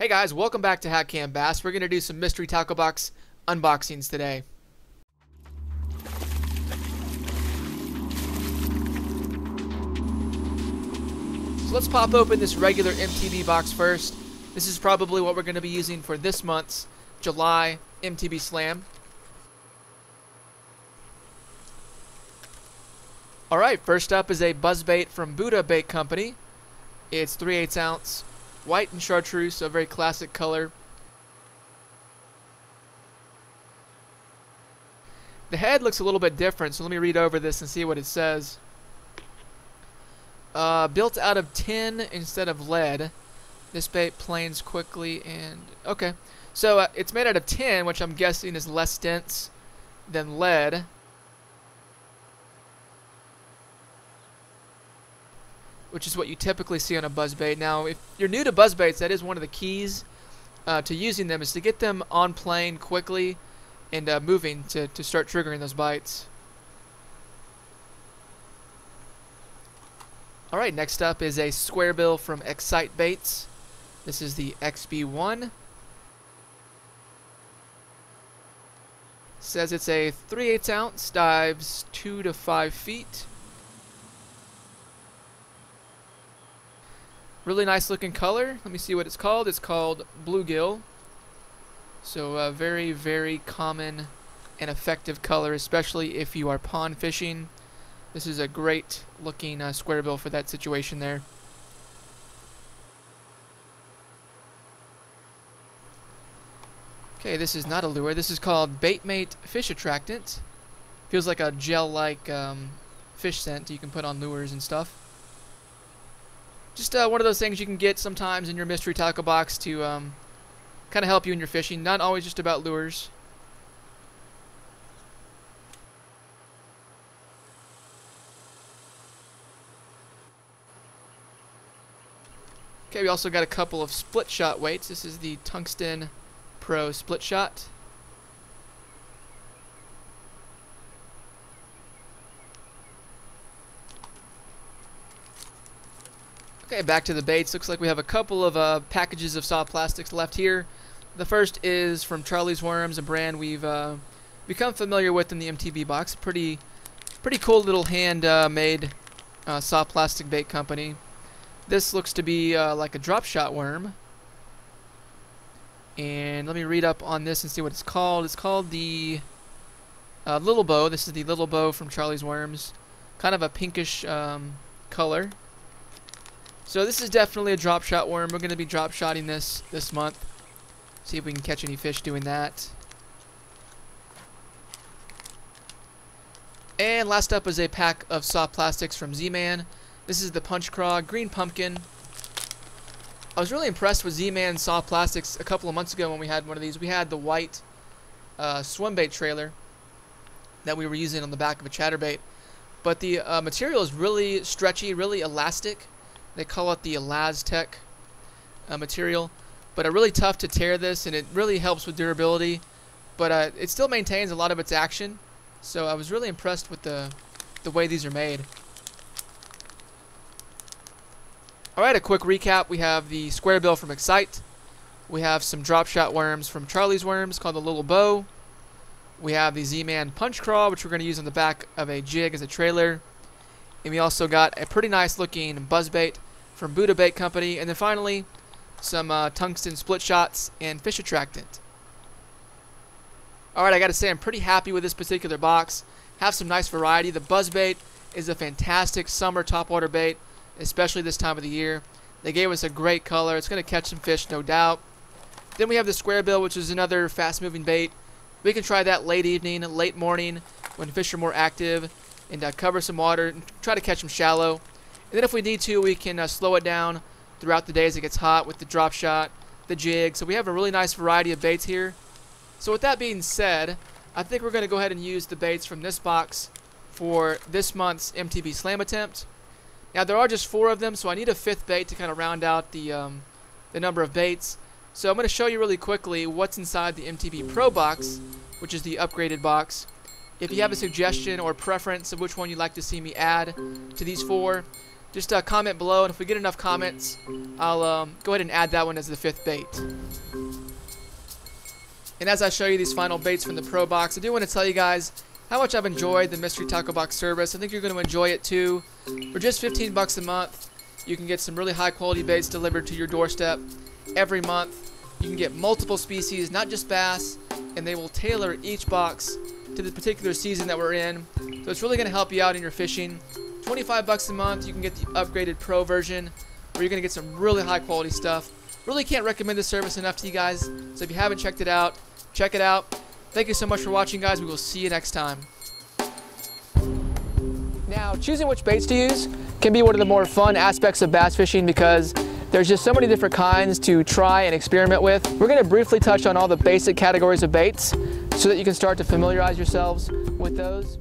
Hey guys, welcome back to Hack Cam Bass. We're going to do some Mystery Tackle Box unboxings today. So let's pop open this regular MTB box first. This is probably what we're going to be using for this month's July MTB Slam. Alright, first up is a Buzzbait from Buddha Bait Company. It's 3/8 ounce. White and chartreuse, so a very classic color. The head looks a little bit different, so let me read over this and see what it says. Built out of tin instead of lead. This bait planes quickly and... okay. So it's made out of tin, which I'm guessing is less dense than lead. Which is what you typically see on a buzzbait. Now, if you're new to buzzbaits, that is one of the keys to using them, is to get them on plane quickly and moving to start triggering those bites. Alright, next up is a square bill from Excite Baits. This is the XB1. Says it's a 3/8 ounce, dives 2 to 5 feet. Really nice looking color. Let me see what it's called. It's called bluegill. So a very, very common and effective color, especially if you are pond fishing. This is a great looking square bill for that situation there. Okay, this is not a lure. This is called Baitmate Fish Attractant. Feels like a gel-like fish scent you can put on lures and stuff. Just one of those things you can get sometimes in your mystery tackle box to kind of help you in your fishing. Not always just about lures. Okay, we also got a couple of split shot weights. This is the Tungsten Pro Split Shot. Okay, back to the baits. Looks like we have a couple of packages of soft plastics left here. The first is from Charlie's Worms, a brand we've become familiar with in the MTB box. Pretty cool little hand-made soft plastic bait company. This looks to be like a drop shot worm. And let me read up on this and see what it's called. It's called the Little Bow. This is the Little Bow from Charlie's Worms. Kind of a pinkish color. So this is definitely a drop shot worm. We're going to be drop shotting this month. See if we can catch any fish doing that. And last up is a pack of soft plastics from Z-man. This is the Punch Craw Green Pumpkin. I was really impressed with Z-man soft plastics a couple of months ago when we had one of these. We had the white swim bait trailer that we were using on the back of a chatterbait. But the material is really stretchy, really elastic. They call it the Elaztec material, but really tough to tear this, and it really helps with durability, but it still maintains a lot of its action, so I was really impressed with the way these are made. Alright, a quick recap. We have the square bill from Excite. We have some drop shot worms from Charlie's Worms called the Little Bow. We have the Z-man Punch Craw, which we're going to use on the back of a jig as a trailer. And we also got a pretty nice looking buzzbait from Buddha Bait Company. And then finally, some tungsten split shots and fish attractant. Alright, I gotta say I'm pretty happy with this particular box. Have some nice variety. The buzzbait is a fantastic summer topwater bait, especially this time of the year. They gave us a great color. It's gonna catch some fish, no doubt. Then we have the square bill, which is another fast moving bait. We can try that late evening, late morning, when fish are more active, and cover some water and try to catch them shallow. And then if we need to, we can slow it down throughout the day as it gets hot with the drop shot, the jig. So we have a really nice variety of baits here. So with that being said, I think we're going to go ahead and use the baits from this box for this month's MTB Slam attempt. Now there are just 4 of them, so I need a 5th bait to kind of round out the number of baits. So I'm going to show you really quickly what's inside the MTB Pro box, which is the upgraded box. If you have a suggestion or preference of which one you'd like to see me add to these 4, Just comment below, and if we get enough comments, I'll go ahead and add that one as the fifth bait. And as I show you these final baits from the Pro Box, I do want to tell you guys how much I've enjoyed the Mystery Tackle Box service. I think you're going to enjoy it too. For just $15 a month, you can get some really high quality baits delivered to your doorstep every month. You can get multiple species, not just bass, and they will tailor each box to the particular season that we're in. So it's really going to help you out in your fishing. $25 a month, you can get the upgraded Pro version, where you're going to get some really high quality stuff. Really can't recommend this service enough to you guys, so if you haven't checked it out, check it out. Thank you so much for watching, guys. We will see you next time. Now, choosing which baits to use can be one of the more fun aspects of bass fishing because there's just so many different kinds to try and experiment with. We're going to briefly touch on all the basic categories of baits so that you can start to familiarize yourselves with those.